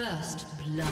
First blood.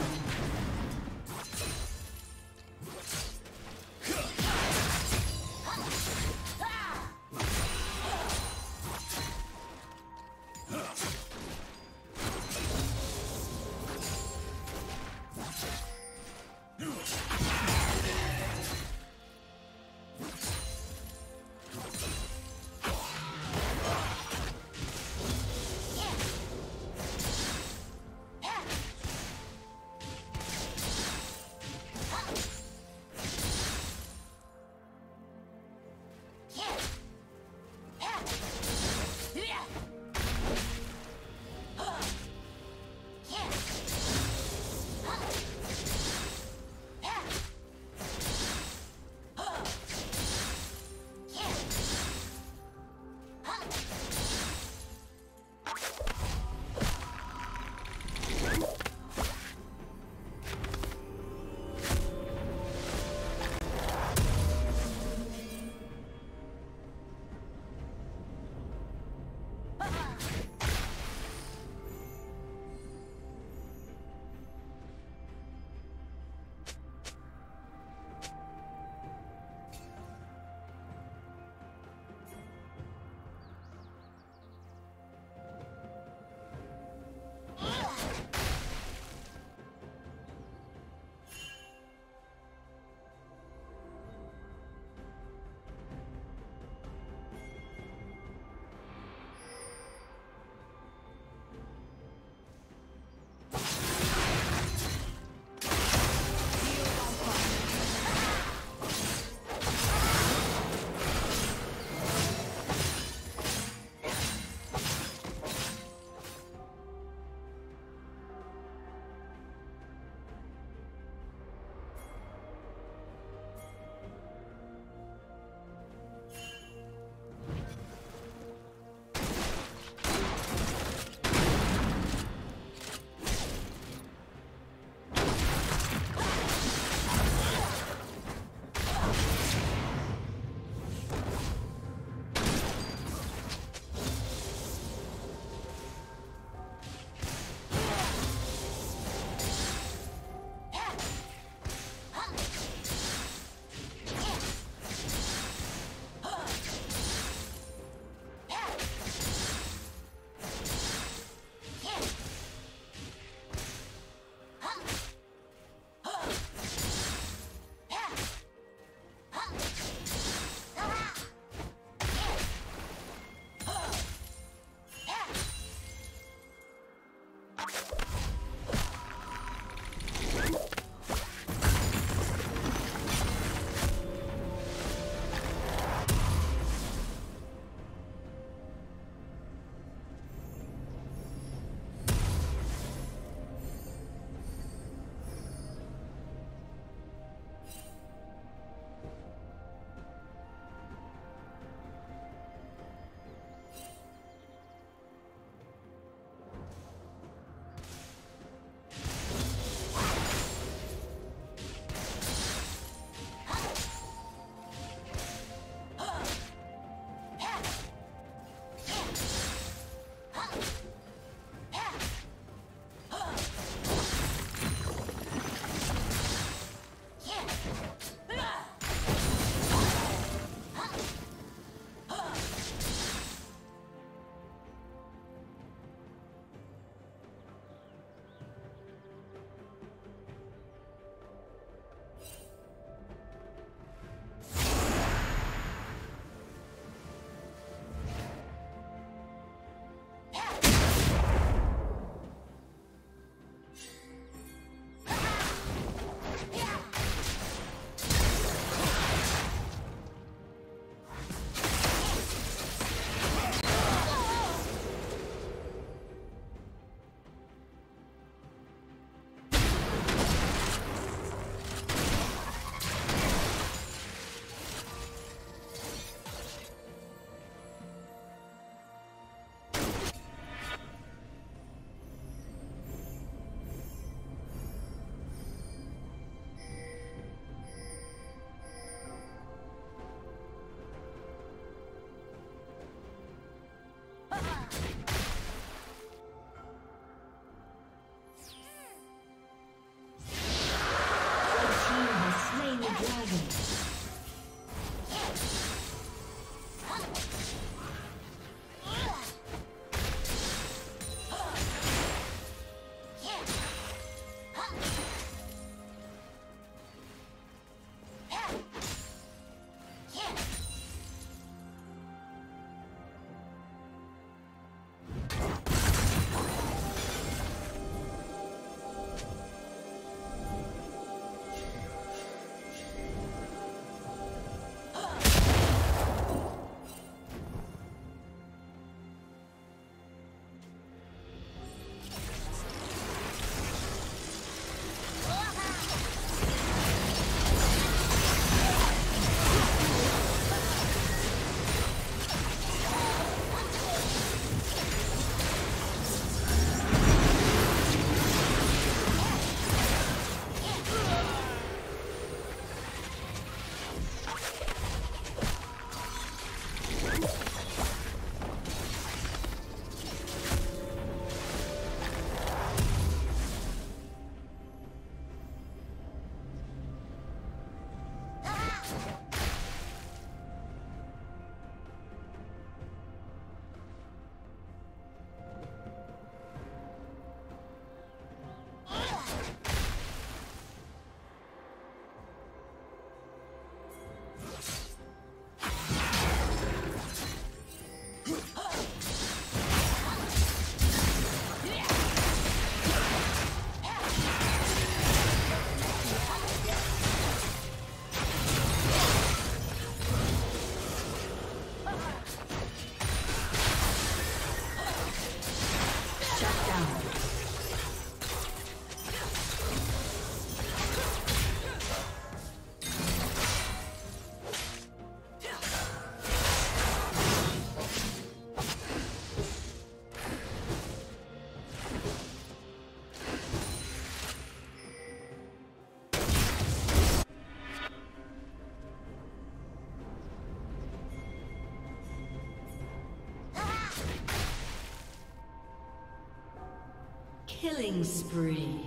Killing spree.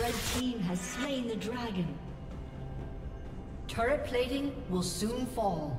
The team has slain the dragon. Turret plating will soon fall.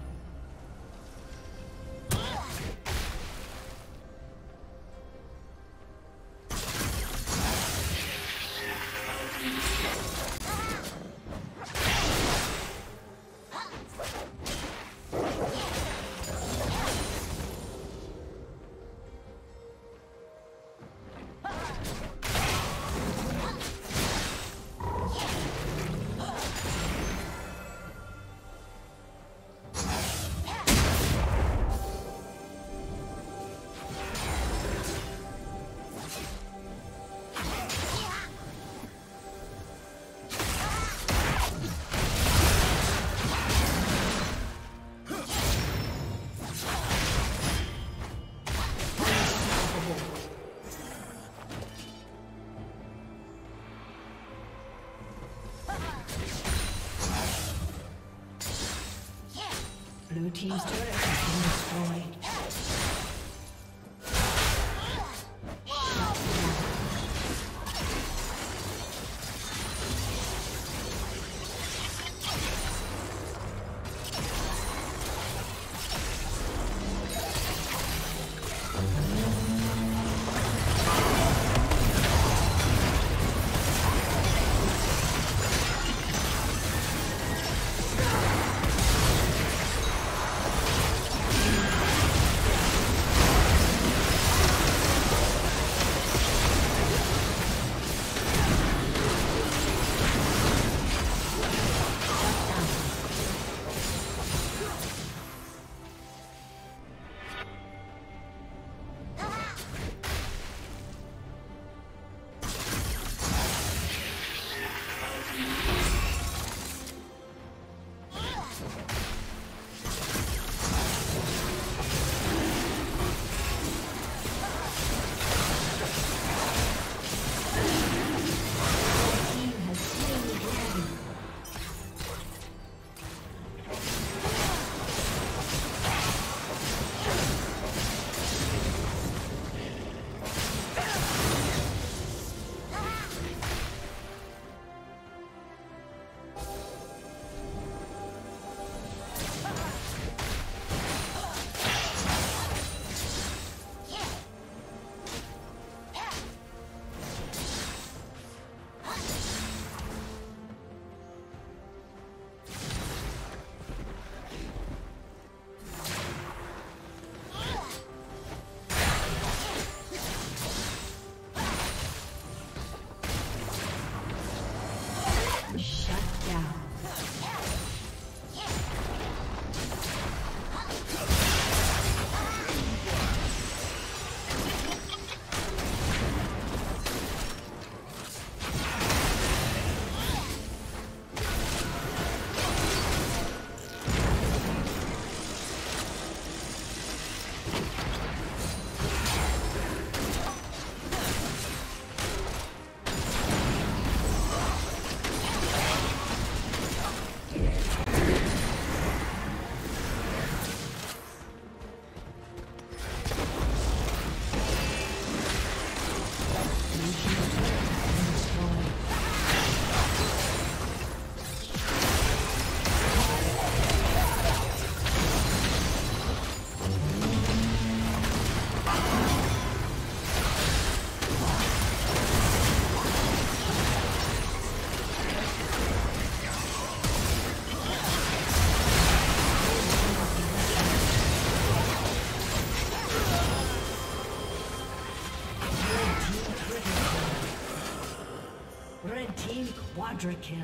Blue team's turret has been destroyed. Quadra kill.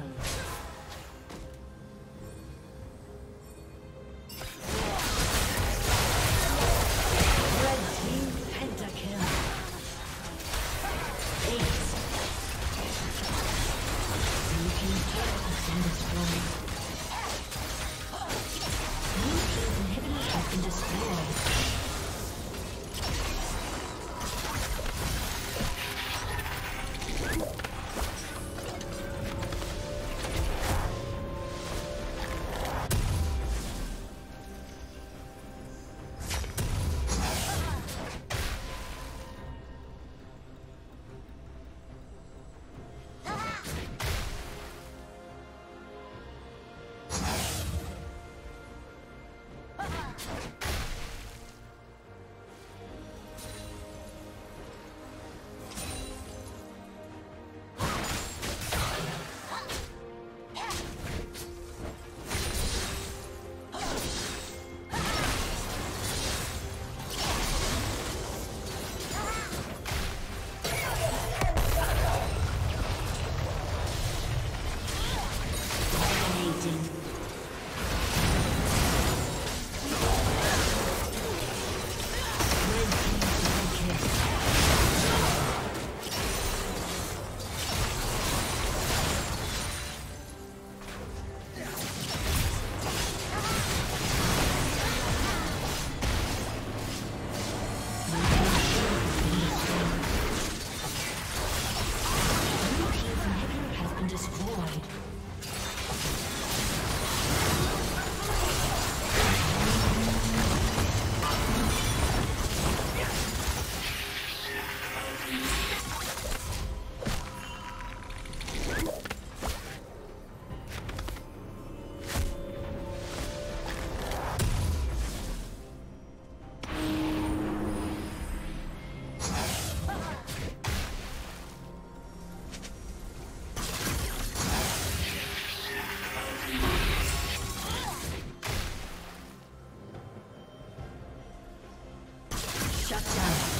Shut down.